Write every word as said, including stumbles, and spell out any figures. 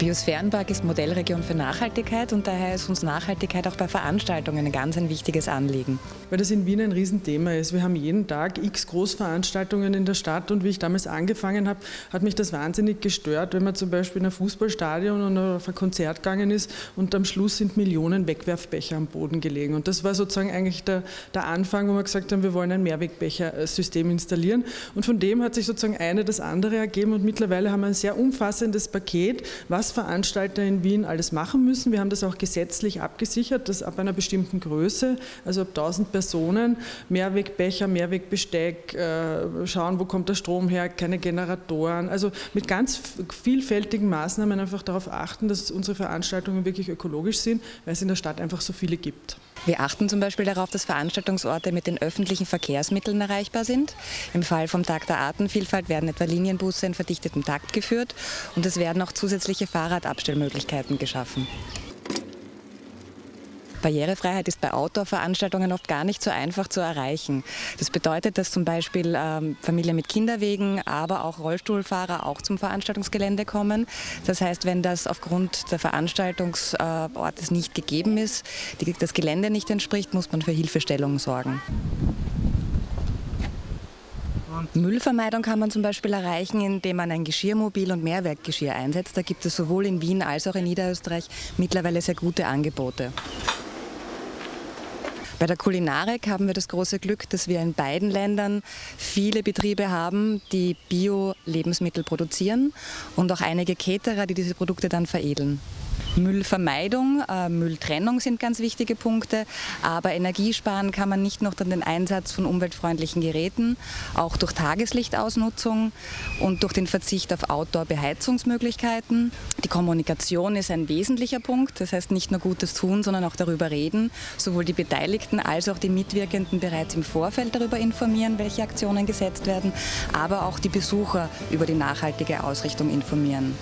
Der Biosphärenpark ist Modellregion für Nachhaltigkeit und daher ist uns Nachhaltigkeit auch bei Veranstaltungen ein ganz ein wichtiges Anliegen. Weil das in Wien ein Riesenthema ist. Wir haben jeden Tag x Großveranstaltungen in der Stadt und wie ich damals angefangen habe, hat mich das wahnsinnig gestört, wenn man zum Beispiel in ein Fußballstadion oder auf ein Konzert gegangen ist und am Schluss sind Millionen Wegwerfbecher am Boden gelegen. Und das war sozusagen eigentlich der, der Anfang, wo wir gesagt haben, wir wollen ein Mehrwegbecher-System installieren. Und von dem hat sich sozusagen eine das andere ergeben und mittlerweile haben wir ein sehr umfassendes Paket, was Veranstalter in Wien alles machen müssen. Wir haben das auch gesetzlich abgesichert, dass ab einer bestimmten Größe, also ab tausend Personen, Mehrwegbecher, Mehrwegbesteck, äh, schauen, wo kommt der Strom her, keine Generatoren, also mit ganz vielfältigen Maßnahmen einfach darauf achten, dass unsere Veranstaltungen wirklich ökologisch sind, weil es in der Stadt einfach so viele gibt. Wir achten zum Beispiel darauf, dass Veranstaltungsorte mit den öffentlichen Verkehrsmitteln erreichbar sind. Im Fall vom Tag der Artenvielfalt werden etwa Linienbusse in verdichtetem Takt geführt und es werden auch zusätzliche Fahrradabstellmöglichkeiten geschaffen. Barrierefreiheit ist bei Outdoor-Veranstaltungen oft gar nicht so einfach zu erreichen. Das bedeutet, dass zum Beispiel ähm, Familien mit Kinderwegen, aber auch Rollstuhlfahrer auch zum Veranstaltungsgelände kommen. Das heißt, wenn das aufgrund der Veranstaltungsortes äh, nicht gegeben ist, die, das Gelände nicht entspricht, muss man für Hilfestellung sorgen. Müllvermeidung kann man zum Beispiel erreichen, indem man ein Geschirrmobil und Mehrweggeschirr einsetzt. Da gibt es sowohl in Wien als auch in Niederösterreich mittlerweile sehr gute Angebote. Bei der Kulinarik haben wir das große Glück, dass wir in beiden Ländern viele Betriebe haben, die Bio-Lebensmittel produzieren und auch einige Caterer, die diese Produkte dann veredeln. Müllvermeidung, äh, Mülltrennung sind ganz wichtige Punkte, aber Energiesparen kann man nicht nur durch den Einsatz von umweltfreundlichen Geräten, auch durch Tageslichtausnutzung und durch den Verzicht auf Outdoor-Beheizungsmöglichkeiten. Die Kommunikation ist ein wesentlicher Punkt, das heißt nicht nur Gutes tun, sondern auch darüber reden, sowohl die Beteiligten als auch die Mitwirkenden bereits im Vorfeld darüber informieren, welche Aktionen gesetzt werden, aber auch die Besucher über die nachhaltige Ausrichtung informieren.